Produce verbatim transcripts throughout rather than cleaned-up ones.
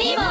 Oh!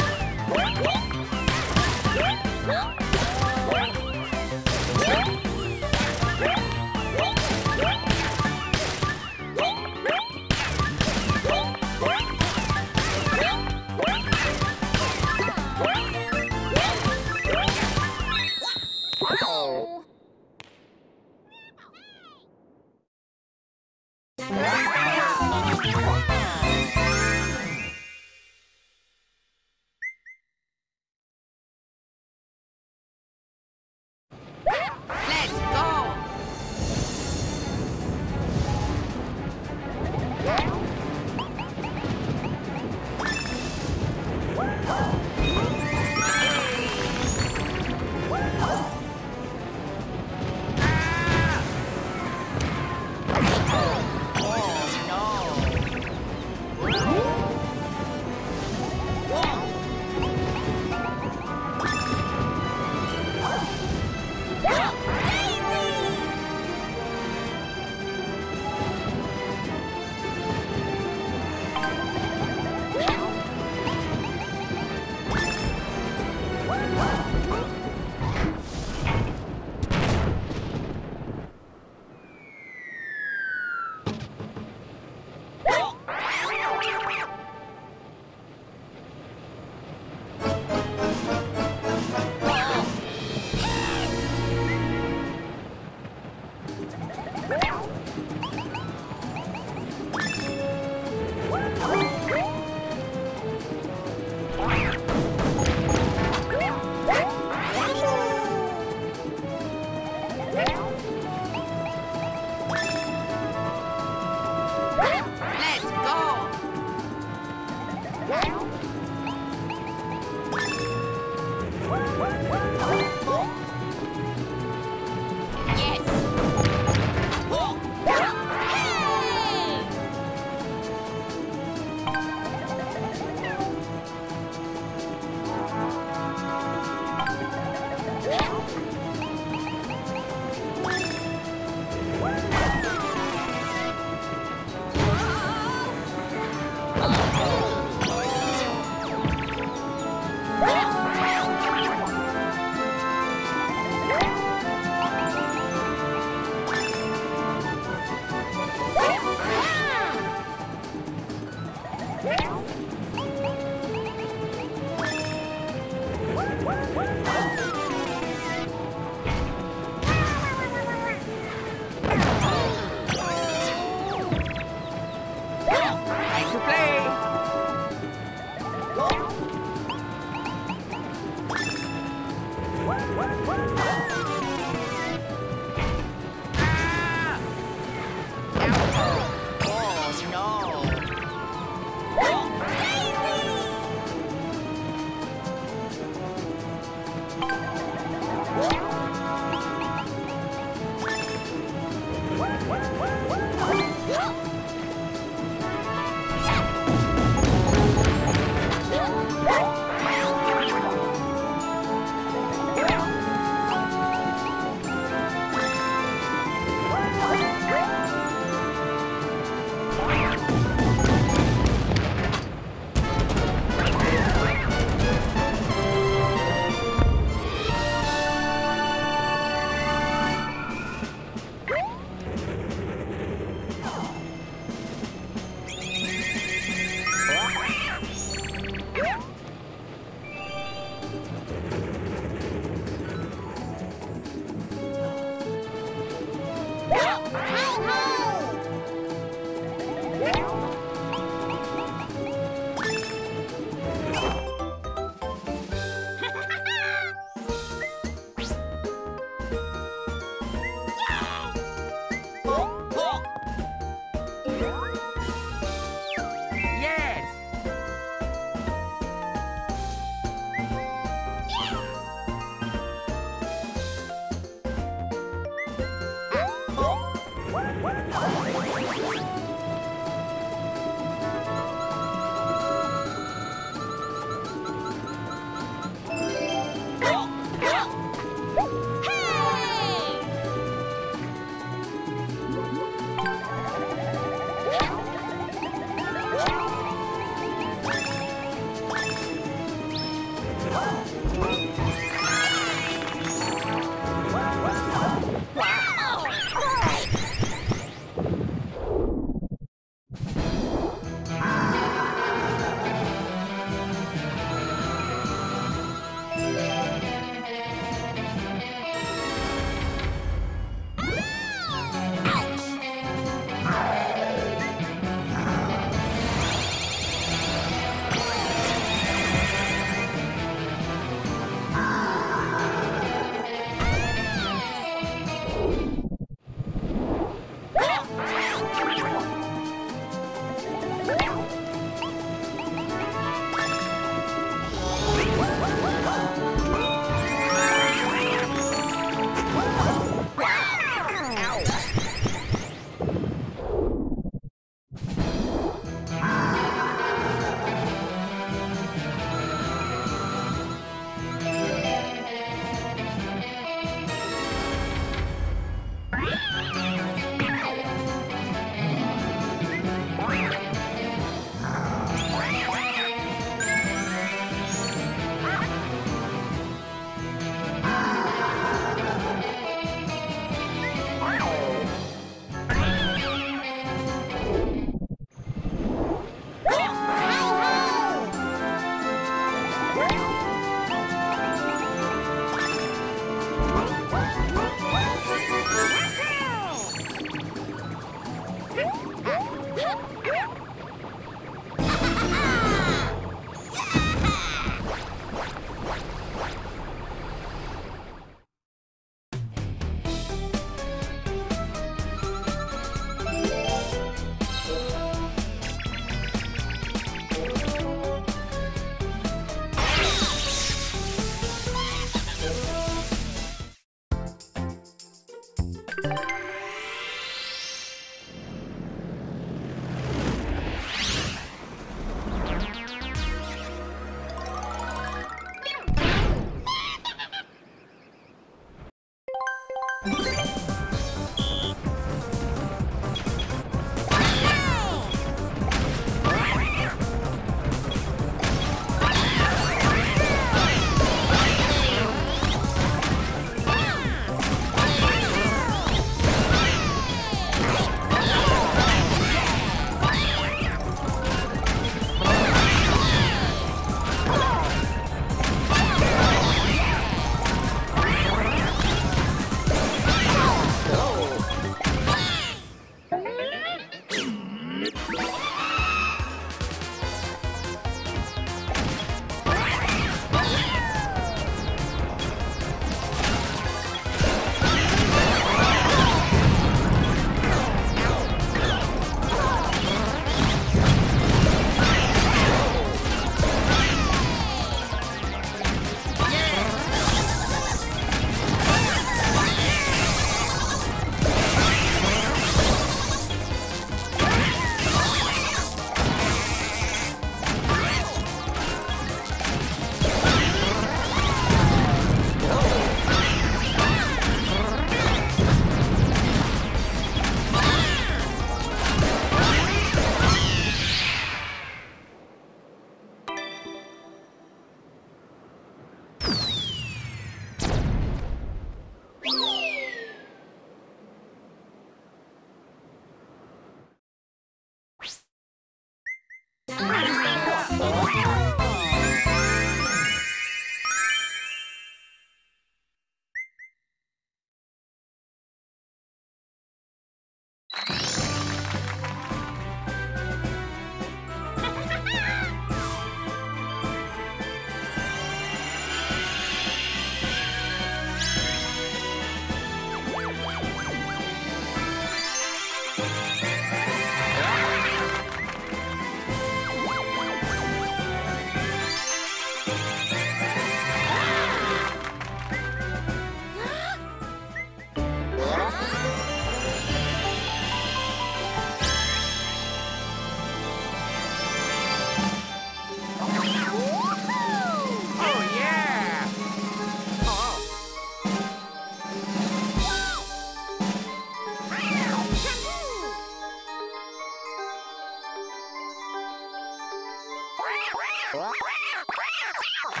Wow!